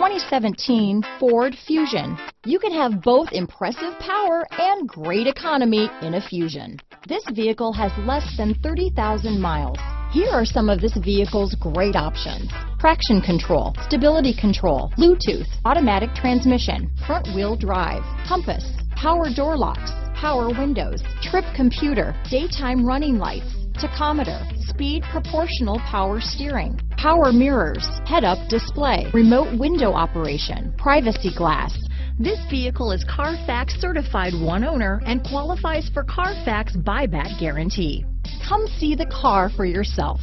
2017 Ford Fusion. You can have both impressive power and great economy in a Fusion. This vehicle has less than 30,000 miles. Here are some of this vehicle's great options: traction control, stability control, Bluetooth, automatic transmission, front-wheel drive, compass, power door locks, power windows, trip computer, daytime running lights, tachometer, speed proportional power steering, power mirrors, head-up display, remote window operation, privacy glass. This vehicle is Carfax certified one owner and qualifies for Carfax buyback guarantee. Come see the car for yourself.